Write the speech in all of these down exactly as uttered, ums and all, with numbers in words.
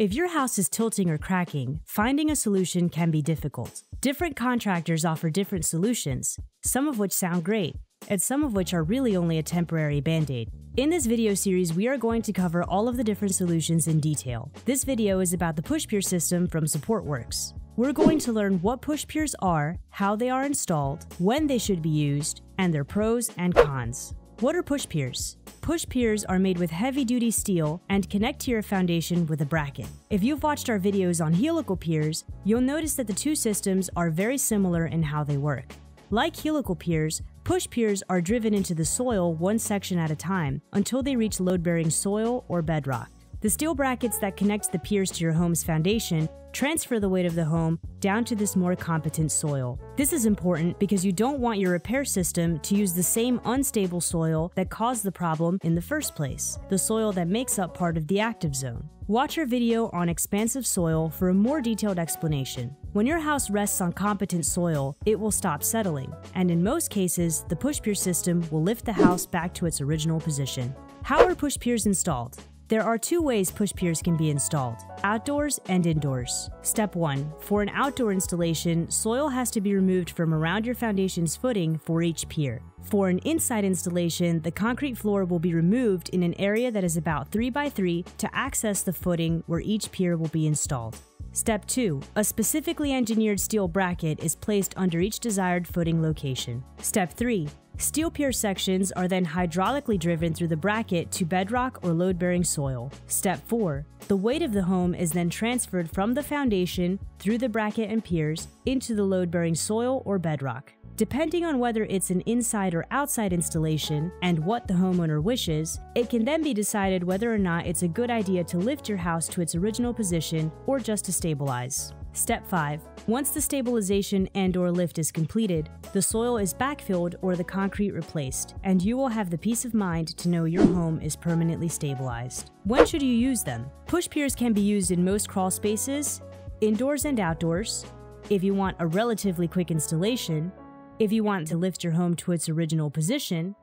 If your house is tilting or cracking, finding a solution can be difficult. Different contractors offer different solutions, some of which sound great, and some of which are really only a temporary band-aid. In this video series, we are going to cover all of the different solutions in detail. This video is about the push-pier system from SupportWorks. We're going to learn what push-piers are, how they are installed, when they should be used, and their pros and cons. What are push-piers? Push-piers are made with heavy-duty steel and connect to your foundation with a bracket. If you've watched our videos on helical piers, you'll notice that the two systems are very similar in how they work. Like helical piers, push-piers are driven into the soil one section at a time until they reach load-bearing soil or bedrock. The steel brackets that connect the piers to your home's foundation transfer the weight of the home down to this more competent soil. This is important because you don't want your repair system to use the same unstable soil that caused the problem in the first place, the soil that makes up part of the active zone. Watch our video on expansive soil for a more detailed explanation. When your house rests on competent soil, it will stop settling, and in most cases, the push-pier system will lift the house back to its original position. How are push-piers installed? There are two ways push-piers can be installed, outdoors and indoors. Step one. For an outdoor installation, soil has to be removed from around your foundation's footing for each pier. For an inside installation, the concrete floor will be removed in an area that is about three by three to access the footing where each pier will be installed. Step two. A specifically engineered steel bracket is placed under each desired footing location. Step three. Steel pier sections are then hydraulically driven through the bracket to bedrock or load-bearing soil. Step four. The weight of the home is then transferred from the foundation through the bracket and piers into the load-bearing soil or bedrock. Depending on whether it's an inside or outside installation and what the homeowner wishes, it can then be decided whether or not it's a good idea to lift your house to its original position or just to stabilize. Step five. Once the stabilization and or lift is completed, the soil is backfilled or the concrete replaced, and you will have the peace of mind to know your home is permanently stabilized. When should you use them? Push piers can be used in most crawl spaces, indoors and outdoors, if you want a relatively quick installation, if you want to lift your home to its original position,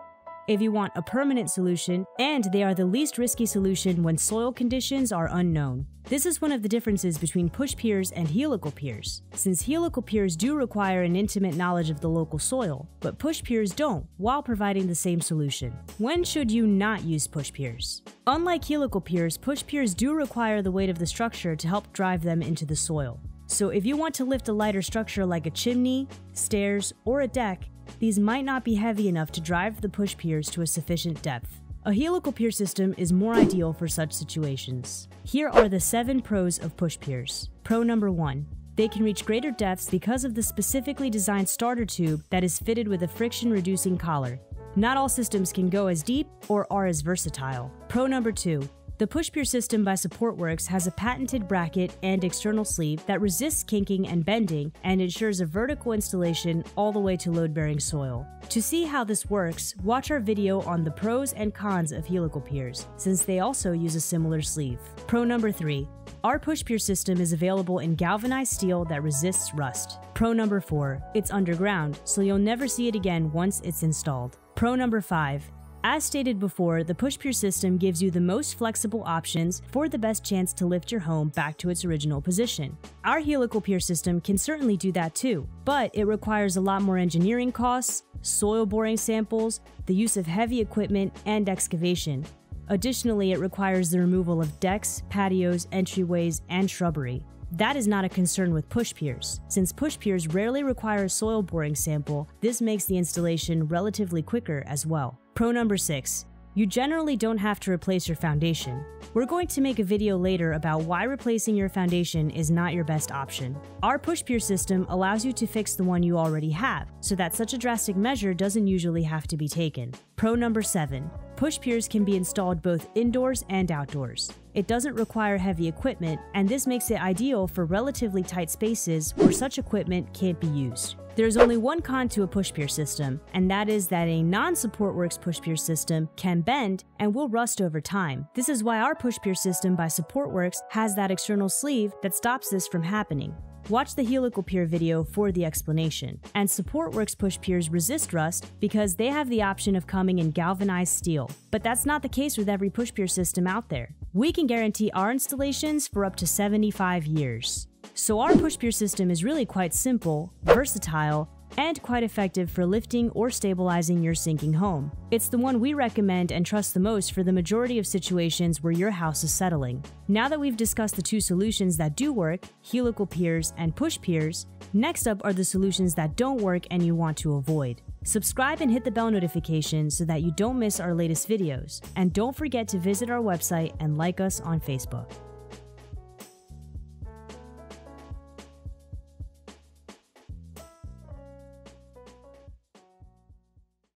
if you want a permanent solution, and they are the least risky solution when soil conditions are unknown. This is one of the differences between push piers and helical piers, since helical piers do require an intimate knowledge of the local soil, but push piers don't, while providing the same solution. When should you not use push piers? Unlike helical piers, push piers do require the weight of the structure to help drive them into the soil. So if you want to lift a lighter structure like a chimney, stairs, or a deck, these might not be heavy enough to drive the push piers to a sufficient depth. A helical pier system is more ideal for such situations. Here are the seven pros of push piers. Pro number one, they can reach greater depths because of the specifically designed starter tube that is fitted with a friction-reducing collar. Not all systems can go as deep or are as versatile. Pro number two, the push-pier system by SupportWorks has a patented bracket and external sleeve that resists kinking and bending and ensures a vertical installation all the way to load-bearing soil. To see how this works, watch our video on the pros and cons of helical piers, since they also use a similar sleeve. Pro number three. Our push-pier system is available in galvanized steel that resists rust. Pro number four. It's underground, so you'll never see it again once it's installed. Pro number five. As stated before, the push-pier system gives you the most flexible options for the best chance to lift your home back to its original position. Our helical pier system can certainly do that too, but it requires a lot more engineering costs, soil boring samples, the use of heavy equipment, and excavation. Additionally, it requires the removal of decks, patios, entryways, and shrubbery. That is not a concern with push piers. Since push piers rarely require a soil boring sample, this makes the installation relatively quicker as well. Pro number six, you generally don't have to replace your foundation. We're going to make a video later about why replacing your foundation is not your best option. Our push-pier system allows you to fix the one you already have, so that such a drastic measure doesn't usually have to be taken. Pro number seven, push-piers can be installed both indoors and outdoors. It doesn't require heavy equipment, and this makes it ideal for relatively tight spaces where such equipment can't be used. There's only one con to a push-pier system, and that is that a non-SupportWorks push-pier system can bend and will rust over time. This is why our push-pier system by SupportWorks has that external sleeve that stops this from happening. Watch the helical pier video for the explanation. And SupportWorks push piers resist rust because they have the option of coming in galvanized steel. But that's not the case with every push-pier system out there. We can guarantee our installations for up to seventy-five years. So our push-peer system is really quite simple, versatile, and quite effective for lifting or stabilizing your sinking home. It's the one we recommend and trust the most for the majority of situations where your house is settling. Now that we've discussed the two solutions that do work, helical piers and push piers, next up are the solutions that don't work and you want to avoid. Subscribe and hit the bell notification so that you don't miss our latest videos. And don't forget to visit our website and like us on Facebook.